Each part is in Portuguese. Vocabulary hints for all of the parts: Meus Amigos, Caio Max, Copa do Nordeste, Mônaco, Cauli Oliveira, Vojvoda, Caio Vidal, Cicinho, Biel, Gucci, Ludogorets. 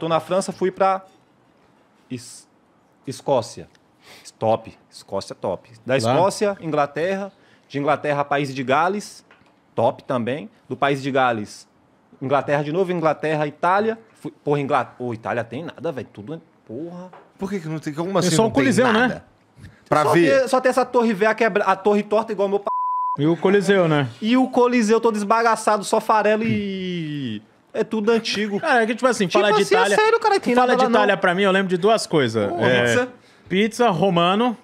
Estou na França, fui para Escócia. Top. Escócia, top. Da Escócia, Inglaterra. De Inglaterra, País de Gales. Top também. Do País de Gales, Inglaterra de novo. Inglaterra, Itália. Fui, porra, Itália tem nada, velho. Tudo... Porra. Por que não tem alguma assim? É só um coliseu, né? Pra só ver. Só tem essa torre velha, a torre torta igual meu p... E o coliseu, né? E o coliseu todo esbagaçado, só farelo e... É tudo antigo. Cara, é que tipo falar assim, de Itália... É sério, cara, tem nada lá, de Itália não. Pra mim, eu lembro de duas coisas. Porra, pizza romano.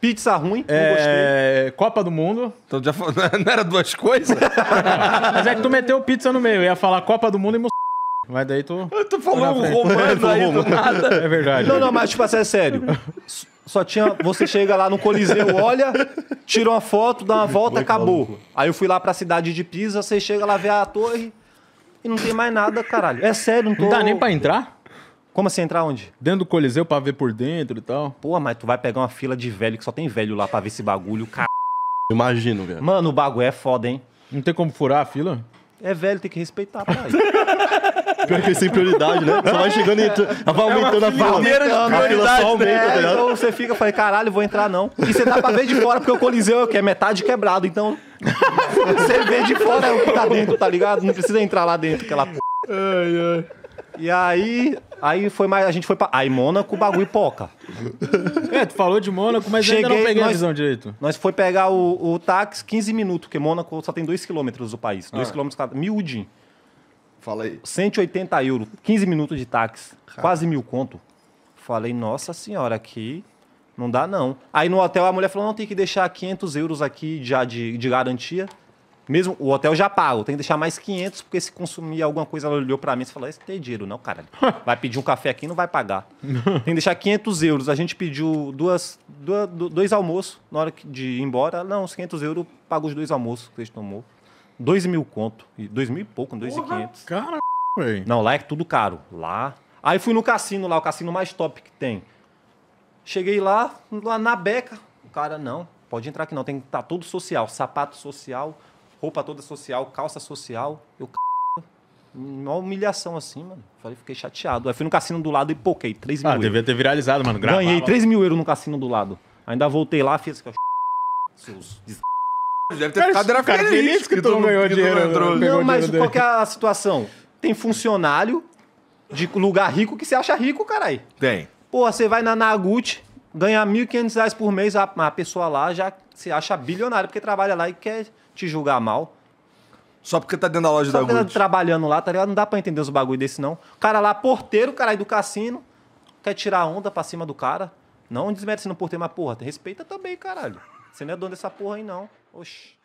Pizza ruim, não gostei. Copa do Mundo. Então, já falou, não era duas coisas? Mas é que tu meteu pizza no meio. Eu ia falar Copa do Mundo e... Mas daí tu... Eu tô falando romano aí do nada. É verdade. Não, mas tipo assim, é sério. Só tinha... Você chega lá no coliseu, olha, tira uma foto, dá uma volta, acabou. Aí eu fui lá pra cidade de Pisa, você chega lá, vê a torre e não tem mais nada, caralho. É sério, não tô... Não dá nem pra entrar? Como assim, entrar onde? Dentro do coliseu pra ver por dentro e tal. Pô, mas tu vai pegar uma fila de velho, que só tem velho lá pra ver esse bagulho, caralho. Imagino, velho. Mano, o bagulho é foda, hein? Não tem como furar a fila? É velho, tem que respeitar, pai. Pior que sem prioridade, né? Só vai chegando e vai aumentando a fila. A fila só aumenta, tá ligado? Então você fica, falei, caralho, vou entrar não. E você dá pra ver de fora, porque o coliseu é metade quebrado, então... Você vê de fora é o que tá dentro, tá ligado? Não precisa entrar lá dentro, aquela p... E aí foi mais, a gente foi pra... Aí Mônaco, bagulho poca. É, tu falou de Mônaco, mas ainda não peguei a visão direito. Nós foi pegar o táxi 15 minutos, porque Mônaco só tem 2 km do país. 2 km cada... Miudinho. Fala aí. 180 euros, 15 minutos de táxi. Cara. Quase 1.000 conto. Falei, nossa senhora, aqui não dá não. Aí no hotel a mulher falou, não, tem que deixar 500 euros aqui já de garantia. Mesmo o hotel já pago, tem que deixar mais 500, porque se consumir alguma coisa, ela olhou pra mim e falou, esse tem dinheiro não, caralho. Vai pedir um café aqui, não vai pagar. Tem que deixar 500 euros. A gente pediu dois almoços na hora de ir embora. Não, os 500 euros, pagou os 2 almoços que a gente tomou. 2.000 conto. 2.000 e pouco, 2.500. Caralho, velho. Não, lá é tudo caro. Lá... Aí fui no cassino lá, o cassino mais top que tem. Cheguei lá na beca. O cara, não, pode entrar aqui não, tem que estar todo social. Sapato social... Roupa toda social, calça social. Eu uma humilhação assim, mano. Falei, fiquei chateado. Aí fui no cassino do lado e poquei 3 mil euros. Ah, devia ter viralizado, mano. Gravava. Ganhei 3 mil euros no cassino do lado. Ainda voltei lá, fiz... Seus... Deve ter ficado, era feliz que tu ganhou dinheiro. Não, mas qual que é a situação? Tem funcionário de lugar rico que você acha rico, caralho. Tem. Porra, você vai na Nagut, ganha R$1.500 por mês, a pessoa lá já se acha bilionário porque trabalha lá e quer... te julgar mal. Só porque tá dentro da loja da Gucci. Só trabalhando lá, tá ligado? Não dá pra entender os bagulho desse, não. O cara lá, porteiro, caralho, do cassino, quer tirar a onda pra cima do cara. Não desmerece no porteiro, mas porra, respeita também, caralho. Você não é dono dessa porra aí, não. Oxi.